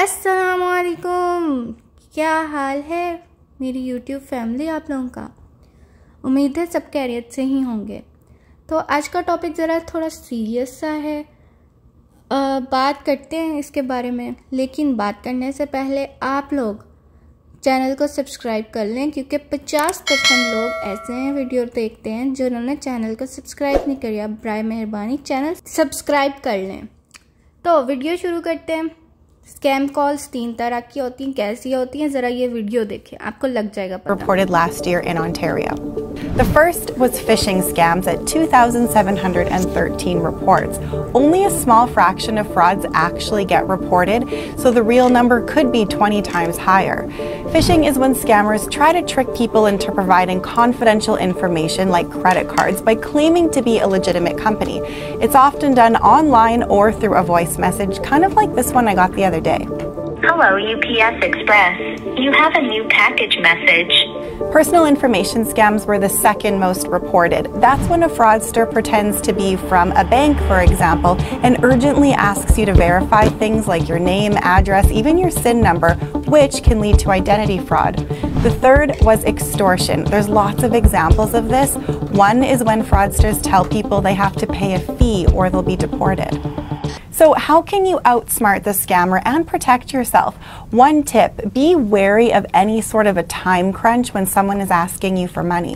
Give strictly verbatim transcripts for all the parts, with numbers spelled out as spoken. अस्सलाम वालेकुम, क्या हाल है मेरी YouTube फैमिली, आप लोगों का। उम्मीद है सब खैरियत से ही होंगे। तो आज का टॉपिक ज़रा थोड़ा सीरियस सा है, आ, बात करते हैं इसके बारे में। लेकिन बात करने से पहले आप लोग चैनल को सब्सक्राइब कर लें, क्योंकि पचास परसेंट लोग ऐसे हैं वीडियो देखते हैं जिन्होंने चैनल को सब्सक्राइब नहीं किया। बराए मेहरबानी चैनल सब्सक्राइब कर लें। तो वीडियो शुरू करते हैं। स्कैम कॉल्स तीन तरह की होती हैं, कैसी होती हैं ज़रा ये वीडियो देखें, आपको लग जाएगा पता। Reported last year in Ontario. The first was phishing scams at two thousand seven hundred thirteen reports. Only a small fraction of frauds actually get reported, so the real number could be twenty times higher. Phishing is when scammers try to trick people into providing confidential information like credit cards by claiming to be a legitimate company. It's often done online or through a voice message, kind of like this one I got the other day. Hello, U P S Express. You have a new package message. Personal information scams were the second most reported. That's when a fraudster pretends to be from a bank, for example, and urgently asks you to verify things like your name, address, even your S I N number, which can lead to identity fraud. The third was extortion. There's lots of examples of this. One is when fraudsters tell people they have to pay a fee or they'll be deported. So how can you outsmart the scammer and protect yourself? One tip, be wary of any sort of a time crunch when someone is asking you for money.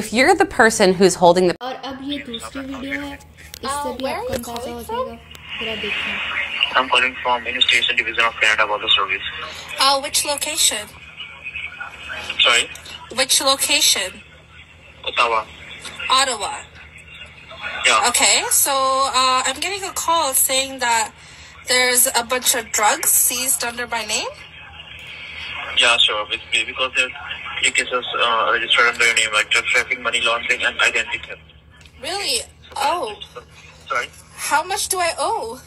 If you're the person who's holding the... और अब ये दूसरी video है, इससे भी आपको अंदाजा हो जाएगा। पूरा देखिए। I'm calling from Station Division of Canada Border Services. Uh, which location? Sorry? Which location? Ottawa. Ottawa. Yeah. Okay, so uh, I'm getting a call saying that there's a bunch of drugs seized under my name. Yeah, sure. Because there's three cases uh, registered under your name, like drug trafficking, money laundering, and identity theft. Really? So, oh. Sorry? How much do I owe?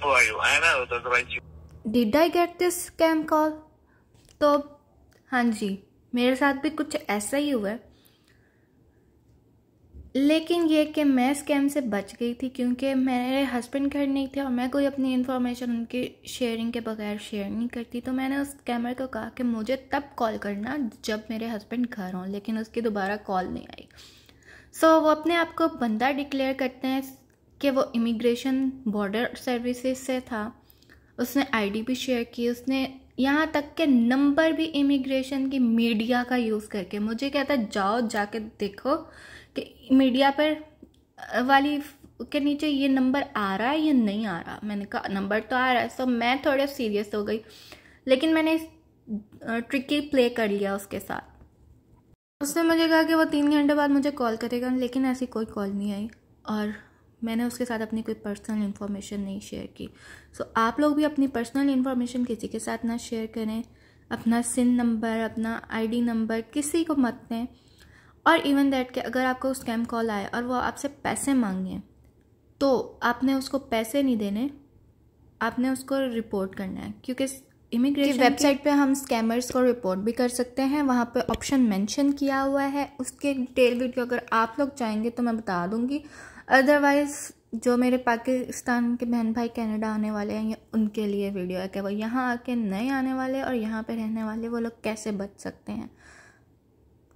Who are you? I am otherwise you. Did I get this scam call? तो हाँ जी, मेरे साथ भी कुछ ऐसा ही हुआ है। लेकिन ये कि मैं स्कैम से बच गई थी, क्योंकि मेरे हस्बैंड घर नहीं थे और मैं कोई अपनी इन्फॉर्मेशन उनकी शेयरिंग के बगैर शेयर नहीं करती। तो मैंने उस स्कैमर को कहा कि मुझे तब कॉल करना जब मेरे हस्बैंड घर हों, लेकिन उसकी दोबारा कॉल नहीं आई। सो so, वो अपने आप को बंदा डिक्लेयर करते हैं कि वो इमिग्रेशन बॉर्डर सर्विसेज से था। उसने आई डी भी शेयर की, उसने यहाँ तक के नंबर भी इमिग्रेशन की मीडिया का यूज़ करके मुझे कहता जाओ जाके देखो कि मीडिया पर वाली के नीचे ये नंबर आ रहा है या नहीं आ रहा। मैंने कहा नंबर तो आ रहा है। सो मैं थोड़ा सीरियस हो गई, लेकिन मैंने ट्रिकी प्ले कर लिया उसके साथ। उसने मुझे कहा कि वो तीन घंटे बाद मुझे कॉल करेगा, लेकिन ऐसी कोई कॉल नहीं आई और मैंने उसके साथ अपनी कोई पर्सनल इन्फॉर्मेशन नहीं शेयर की। सो आप लोग भी अपनी पर्सनल इन्फॉर्मेशन किसी के साथ ना शेयर करें। अपना सिन नंबर, अपना आईडी नंबर किसी को मत दें। और इवन दैट कि अगर आपको स्कैम कॉल आए और वो आपसे पैसे मांगें, तो आपने उसको पैसे नहीं देने, आपने उसको रिपोर्ट करना है, क्योंकि इमिग्रेशन वेबसाइट पे हम स्कैमर्स को रिपोर्ट भी कर सकते हैं। वहाँ पे ऑप्शन मेंशन किया हुआ है, उसके डिटेल वीडियो अगर आप लोग चाहेंगे तो मैं बता दूँगी। अदरवाइज़ जो मेरे पाकिस्तान के बहन भाई कनाडा आने वाले हैं, उनके लिए वीडियो है कि वो यहाँ आके नए आने वाले और यहाँ पे रहने वाले वो लोग कैसे बच सकते हैं।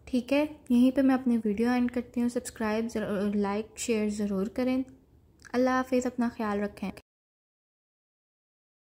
ठीक है, यहीं पे मैं अपनी वीडियो एंड करती हूँ। सब्सक्राइब, लाइक, शेयर ज़रूर करें। अल्लाह हाफिज़, अपना ख्याल रखें।